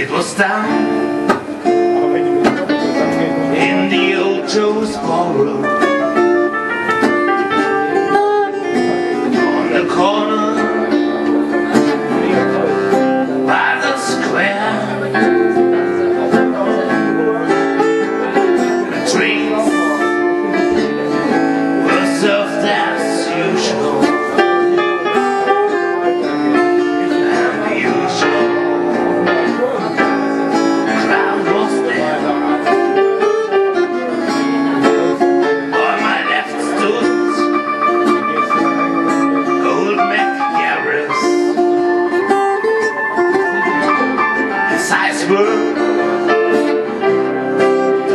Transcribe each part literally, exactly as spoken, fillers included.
It was down in the old Joe's ballroom, on the corner by the square. The drinks were served as usual.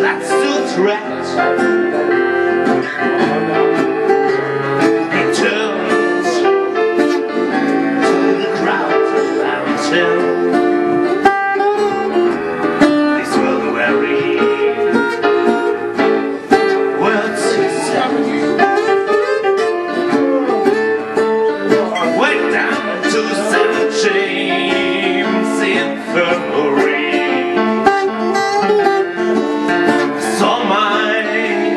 That's too threat. He turns to the crowd and tells these were the very words he said. Went down to Saint James Infirmary. All mine.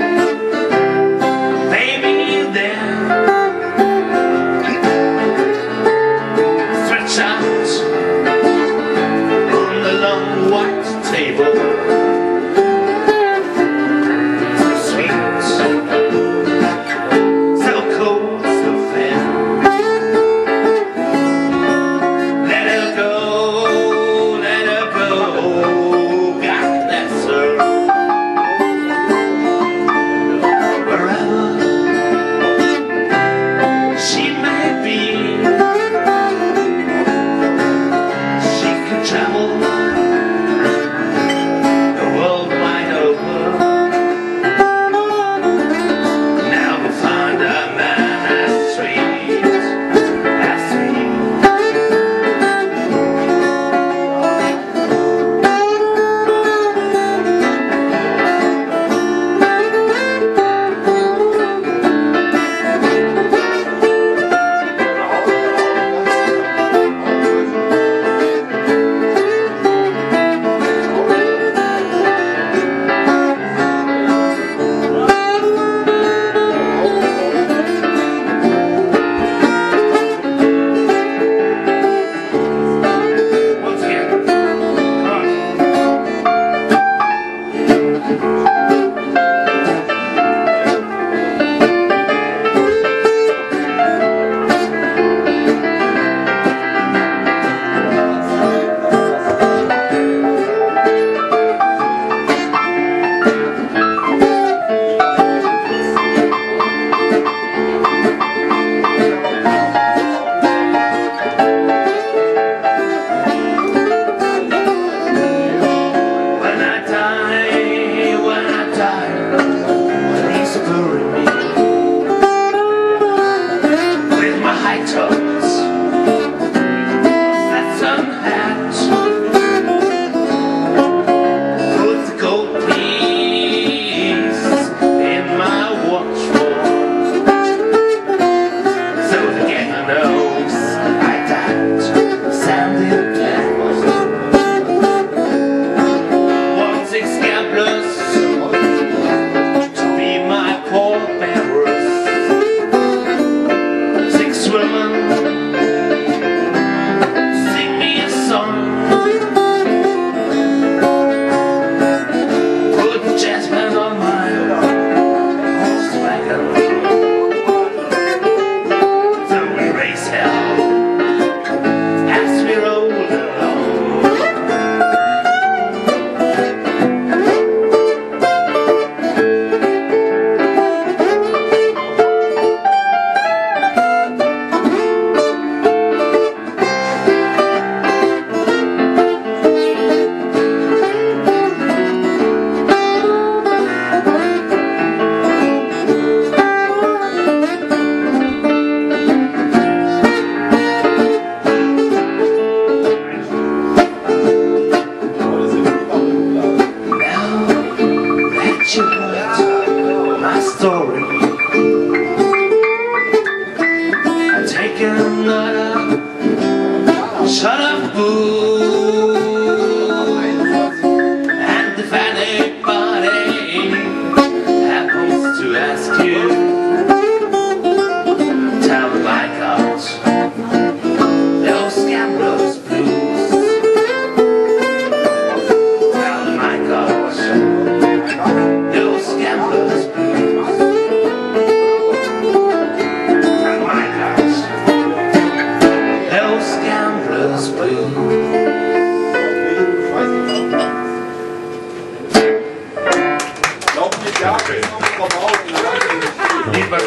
Lied, was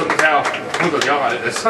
ungefähr hundert Jahre alt ist.